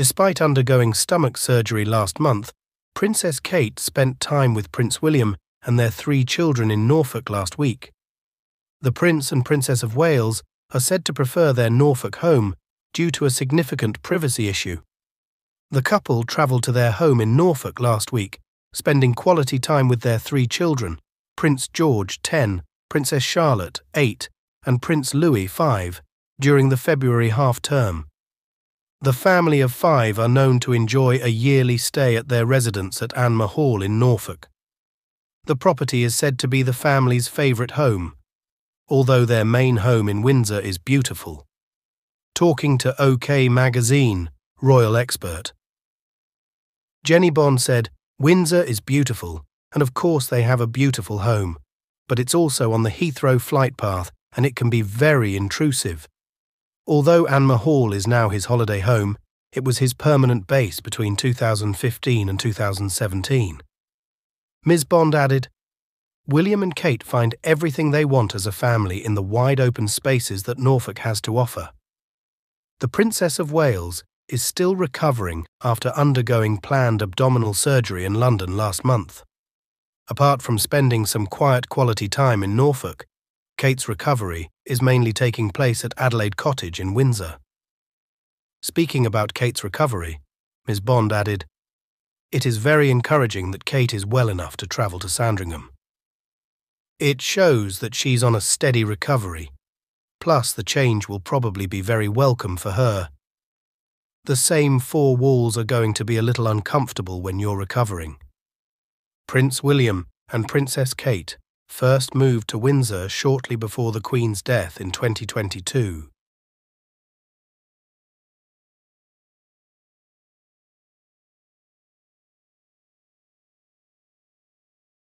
Despite undergoing stomach surgery last month, Princess Kate spent time with Prince William and their three children in Norfolk last week. The Prince and Princess of Wales are said to prefer their Norfolk home due to a significant privacy issue. The couple travelled to their home in Norfolk last week, spending quality time with their three children, Prince George, 10, Princess Charlotte, 8, and Prince Louis, 5, during the February half-term. The family of 5 are known to enjoy a yearly stay at their residence at Anmer Hall in Norfolk. The property is said to be the family's favourite home, although their main home in Windsor is beautiful. Talking to OK Magazine, royal expert Jenny Bond said, "Windsor is beautiful, and of course they have a beautiful home, but it's also on the Heathrow flight path and it can be very intrusive." Although Anmer Hall is now his holiday home, it was his permanent base between 2015 and 2017. Ms. Bond added, "William and Kate find everything they want as a family in the wide open spaces that Norfolk has to offer." The Princess of Wales is still recovering after undergoing planned abdominal surgery in London last month. Apart from spending some quiet quality time in Norfolk, Kate's recovery is mainly taking place at Adelaide Cottage in Windsor. Speaking about Kate's recovery, Ms. Bond added, "It is very encouraging that Kate is well enough to travel to Sandringham. It shows that she's on a steady recovery, plus the change will probably be very welcome for her. The same four walls are going to be a little uncomfortable when you're recovering." Prince William and Princess Kate first moved to Windsor shortly before the Queen's death in 2022.